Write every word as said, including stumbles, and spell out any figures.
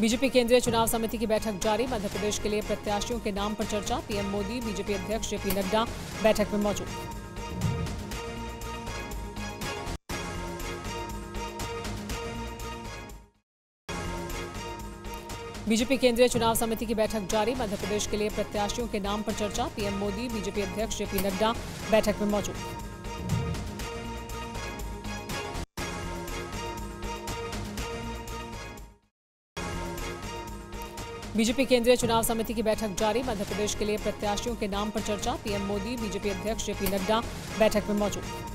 BJP केंद्रीय चुनाव समिति की बैठक जारी, मध्य प्रदेश के लिए प्रत्याशियों के नाम पर चर्चा। पीएम मोदी, बीजेपी अध्यक्ष जेपी नड्डा बैठक में मौजूद। बीजेपी केंद्रीय चुनाव समिति की बैठक जारी, मध्य प्रदेश के लिए प्रत्याशियों के नाम पर चर्चा। पीएम मोदी, बीजेपी अध्यक्ष जेपी नड्डा बैठक में मौजूद। बीजेपी केंद्रीय चुनाव समिति की बैठक जारी, मध्य प्रदेश के लिए प्रत्याशियों के नाम पर चर्चा। पीएम मोदी, बीजेपी अध्यक्ष जेपी नड्डा बैठक में मौजूद।